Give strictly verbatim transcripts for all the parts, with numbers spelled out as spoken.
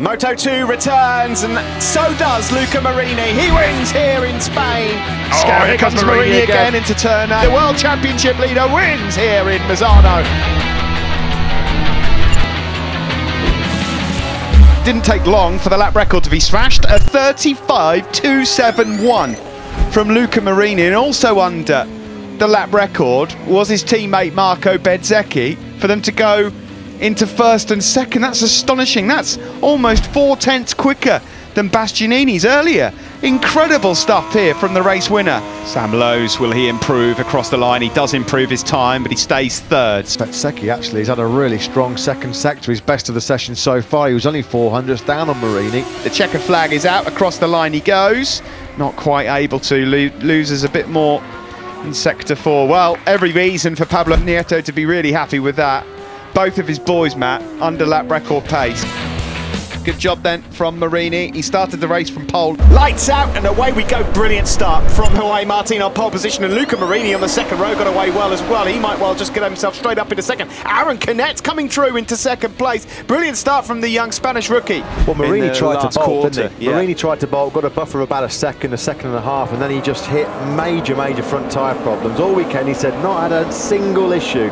Moto two returns, and so does Luca Marini. He wins here in Spain. Oh, here, here comes, comes Marini, Marini again. again into turn eight. The World Championship leader wins here in Misano. Didn't take long for the lap record to be smashed. A thirty-five two seventy-one from Luca Marini, and also under the lap record was his teammate Marco Bezzecchi for them to go into first and second. That's astonishing. That's almost four tenths quicker than Bastianini's earlier. Incredible stuff here from the race winner. Sam Lowes, will he improve across the line? He does improve his time, but he stays third. Bezzecchi actually has had a really strong second sector, his best of the session so far. He was only four hundredths down on Marini. The checker flag is out. Across the line he goes. Not quite able to. Lo loses a bit more in sector four. Well, every reason for Pablo Nieto to be really happy with that. Both of his boys, Matt, under lap record pace. Good job then from Marini. He started the race from pole. Lights out and away we go. Brilliant start from Jose Martinez on pole position, and Luca Marini on the second row got away well as well. He might well just get himself straight up into second. Aaron Canet coming through into second place. Brilliant start from the young Spanish rookie. Well, Marini tried to bolt, quarter, didn't he? Yeah. Marini tried to bolt, got a buffer of about a second, a second and a half, and then he just hit major, major front tyre problems. All weekend he said not had a single issue.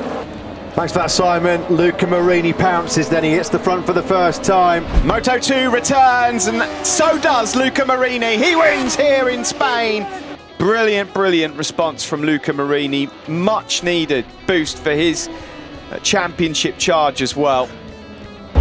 Thanks for that, Simon. Luca Marini pounces, then he hits the front for the first time. Moto two returns, and so does Luca Marini. He wins here in Spain. Brilliant, brilliant response from Luca Marini. Much needed boost for his championship charge as well.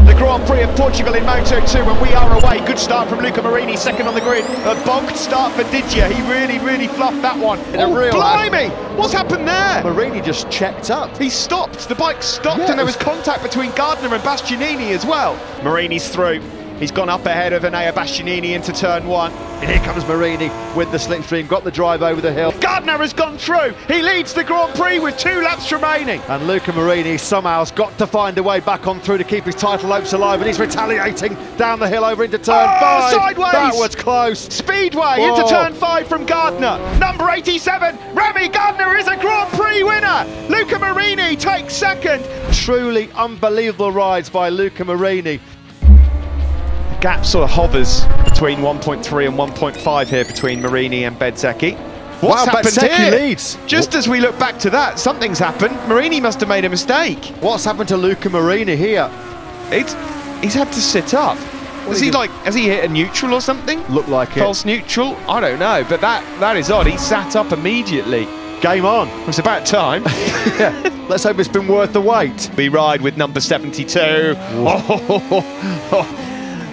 The Grand Prix of Portugal in Moto two, and we are away. Good start from Luca Marini, second on the grid. A bonked start for Didier. He really, really fluffed that one. In oh, a real blimey! Ad. What's happened there? Marini just checked up. He stopped. The bike stopped, yeah, and there was contact between Gardner and Bastianini as well. Marini's through. He's gone up ahead of Enea Bastianini into turn one. And here comes Marini with the slipstream, got the drive over the hill. Gardner has gone through. He leads the Grand Prix with two laps remaining. And Luca Marini somehow's got to find a way back on through to keep his title hopes alive, and he's retaliating down the hill over into turn oh, five. Sideways! That was close. Speedway Whoa. into turn five from Gardner. Number eighty-seven, Remy Gardner is a Grand Prix winner. Luca Marini takes second. Truly unbelievable rides by Luca Marini. Gap sort of hovers between one point three and one point five here between Marini and Bezzecchi. What's wow, happened Bezzecchi here? Leads. Just what? As we look back to that, something's happened. Marini must have made a mistake. What's happened to Luca Marini here? It's, he's had to sit up. Has he, he like? Has he hit a neutral or something? Looked like False it. False neutral? I don't know, but that that is odd. He sat up immediately. Game on. It's about time. Yeah. Let's hope it's been worth the wait. We ride with number seventy-two. Oh.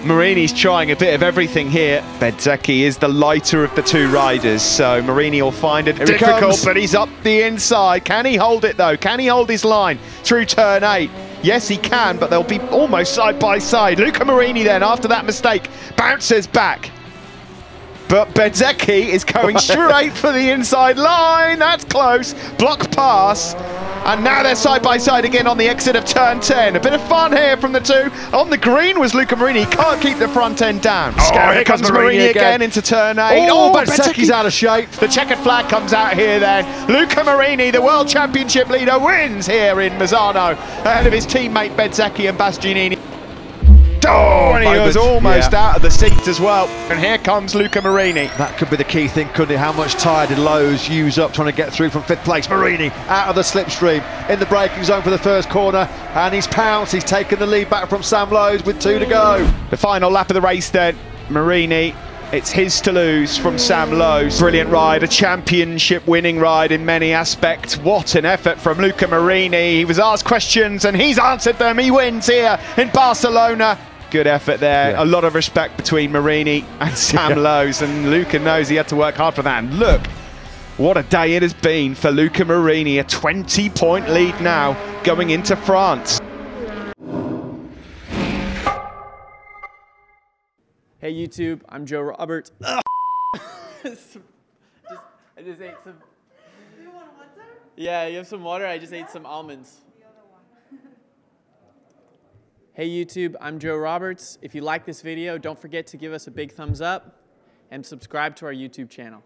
Marini's trying a bit of everything here. Bezzecchi is the lighter of the two riders, so Marini will find it difficult, but he's up the inside. Can he hold it though? Can he hold his line through turn eight? Yes, he can, but they'll be almost side by side. Luca Marini then, after that mistake, bounces back. But Bezzecchi is going straight for the inside line. That's close. Block pass. And now they're side by side again on the exit of turn ten. A bit of fun here from the two. On the green was Luca Marini. Can't keep the front end down. Oh, here, here comes Marini, Marini again. again into turn eight. Oh, oh but Bezzecchi's out of shape. The checkered flag comes out here then. Luca Marini, the World Championship leader, wins here in Misano ahead of his teammate Bezzecchi and Bastianini. Oh, and he moment. was almost yeah. out of the seat as well. And here comes Luca Marini. That could be the key thing, couldn't it? How much tyre did Lowes use up trying to get through from fifth place? Marini out of the slipstream in the braking zone for the first corner, and he's pounced. He's taken the lead back from Sam Lowes with two to go. The final lap of the race then, Marini. It's his to lose from Sam Lowes. Brilliant ride, a championship-winning ride in many aspects. What an effort from Luca Marini. He was asked questions and he's answered them. He wins here in Barcelona. Good effort there. Yeah. A lot of respect between Marini and Sam yeah. Lowes, and Luca knows he had to work hard for that. And look, what a day it has been for Luca Marini. A twenty point lead now going into France. Hey YouTube, I'm Joe Roberts. I just, I just ate some. Do you want water? Yeah, you have some water. I just yeah. ate some almonds. Hey YouTube, I'm Joe Roberts. If you like this video, don't forget to give us a big thumbs up and subscribe to our YouTube channel.